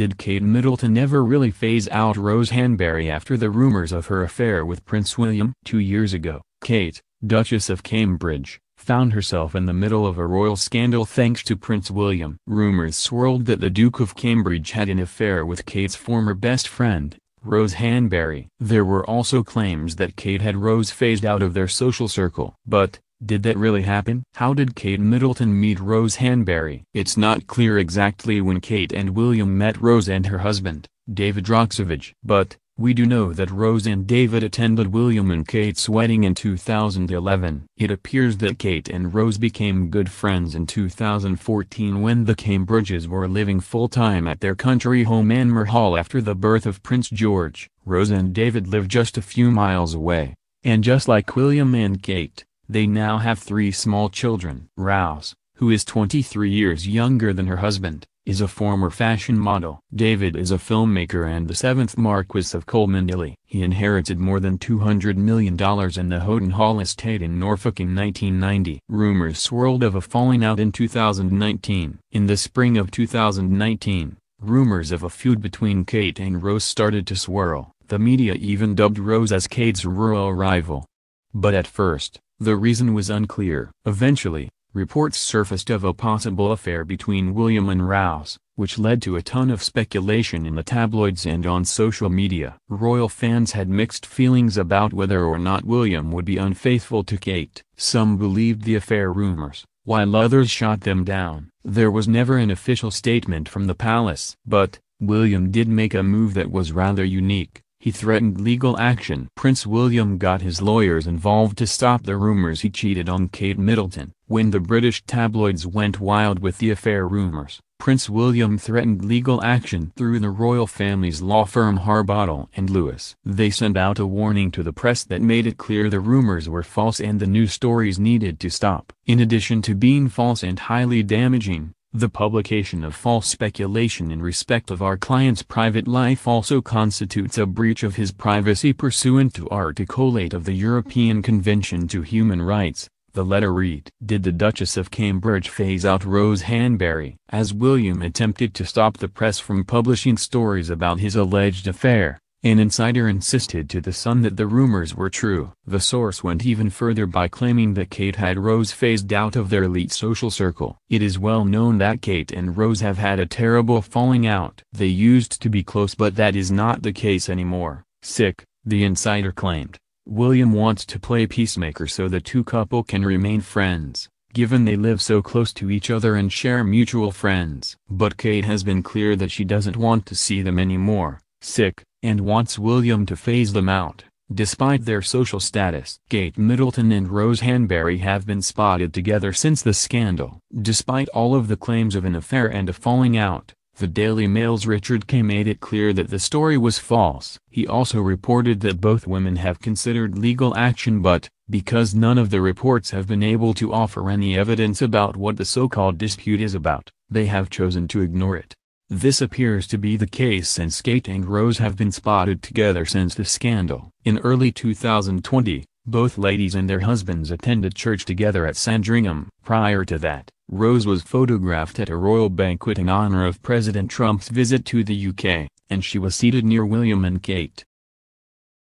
did Kate Middleton ever really phase out Rose Hanbury after the rumors of her affair with Prince William? 2 years ago, Kate, Duchess of Cambridge, found herself in the middle of a royal scandal thanks to Prince William. Rumors swirled that the Duke of Cambridge had an affair with Kate's former best friend, Rose Hanbury. There were also claims that Kate had Rose phased out of their social circle. But, did that really happen? How did Kate Middleton meet Rose Hanbury? It's not clear exactly when Kate and William met Rose and her husband, David Rozehnal. But, we do know that Rose and David attended William and Kate's wedding in 2011. It appears that Kate and Rose became good friends in 2014 when the Cambridges were living full-time at their country home Anmer Hall after the birth of Prince George. Rose and David live just a few miles away, and just like William and Kate, they now have three small children. Rose, who is 23 years younger than her husband, is a former fashion model. David is a filmmaker and the 7th Marquess of Cholmondeley. He inherited more than $200 million in the Houghton Hall estate in Norfolk in 1990. Rumors swirled of a falling out in 2019. In the spring of 2019, rumors of a feud between Kate and Rose started to swirl. The media even dubbed Rose as Kate's royal rival. But at first, the reason was unclear. Eventually, reports surfaced of a possible affair between William and Rose, which led to a ton of speculation in the tabloids and on social media. Royal fans had mixed feelings about whether or not William would be unfaithful to Kate. Some believed the affair rumors, while others shot them down. There was never an official statement from the palace. But, William did make a move that was rather unique. He threatened legal action. Prince William got his lawyers involved to stop the rumors he cheated on Kate Middleton. When the British tabloids went wild with the affair rumors, Prince William threatened legal action through the royal family's law firm Harbottle and Lewis. They sent out a warning to the press that made it clear the rumors were false and the new stories needed to stop. In addition to being false and highly damaging, the publication of false speculation in respect of our client's private life also constitutes a breach of his privacy pursuant to Article 8 of the European Convention to Human Rights. The letter read, "Did the Duchess of Cambridge phase out Rose Hanbury?" As William attempted to stop the press from publishing stories about his alleged affair, an insider insisted to The Sun that the rumors were true. The source went even further by claiming that Kate had Rose phased out of their elite social circle. It is well known that Kate and Rose have had a terrible falling out. They used to be close, but that is not the case anymore. Sick, the insider claimed. William wants to play peacemaker so the two couple can remain friends, given they live so close to each other and share mutual friends. But Kate has been clear that she doesn't want to see them anymore, sick, and wants William to phase them out, despite their social status. Kate Middleton and Rose Hanbury have been spotted together since the scandal. Despite all of the claims of an affair and a falling out, the Daily Mail's Richard Kay made it clear that the story was false. He also reported that both women have considered legal action, but, because none of the reports have been able to offer any evidence about what the so-called dispute is about, they have chosen to ignore it. This appears to be the case since Kate and Rose have been spotted together since the scandal. In early 2020, both ladies and their husbands attended church together at Sandringham. Prior to that, Rose was photographed at a royal banquet in honor of President Trump's visit to the UK, and she was seated near William and Kate.